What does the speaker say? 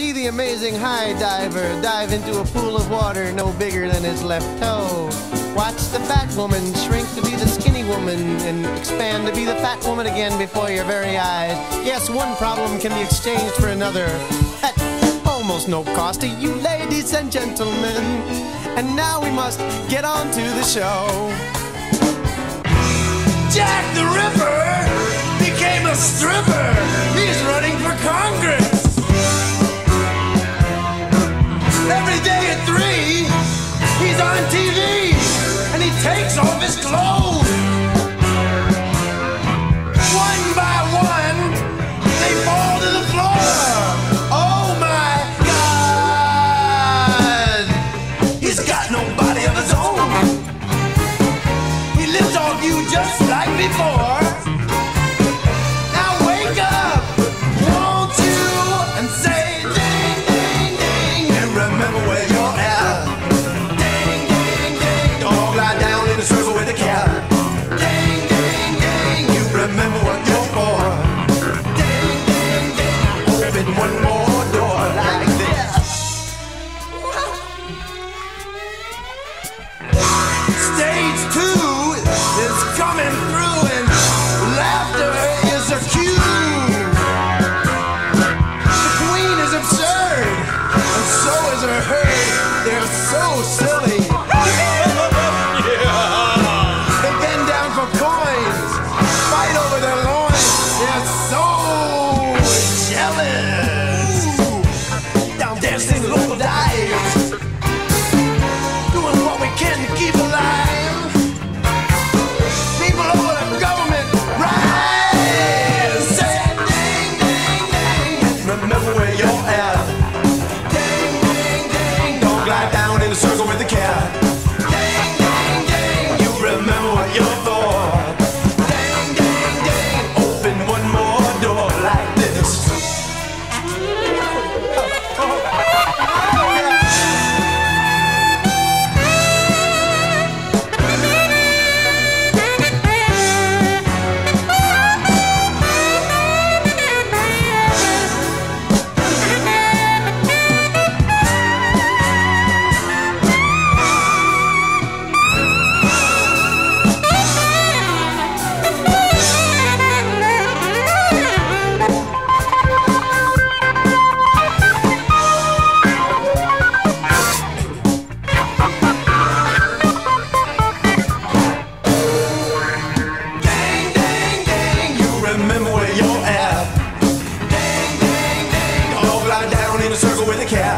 See the amazing high diver dive into a pool of water no bigger than his left toe. Watch the fat woman shrink to be the skinny woman and expand to be the fat woman again before your very eyes. Yes, one problem can be exchanged for another at almost no cost to you, ladies and gentlemen. And now we must get on to the show. Jack the Ripper became a stripper. He's running for Congress. Every day at 3, he's on TV, and he takes off his clothes. One by one, they fall to the floor. Oh my God! He's got no body of his own. He lives off you just like before. Now wake up, won't you, and say ding, ding, ding, and remember where you're at. Ding, ding, ding, don't lie down in the circle with the cat. Ding, ding, ding, you remember what you're for. Ding, ding, ding, open one more door like this. Stage 2 is coming through, and laughter is a cue. The queen is absurd, and so is her herd. They're so silly. They bend down for coins, fight over their loins. They're so jealous. Down dancing local dives, doing what we can to keep alive. People over the government rise. Say ding, ding, ding, remember where you're at. Ding, ding, ding, don't glide down in a circle with the cat. Ding, ding, ding, you remember what you're for. Ding, ding, ding, open one more door like this. Remember where you're at. Ding, ding, ding, don't lie down in a circle with a cat.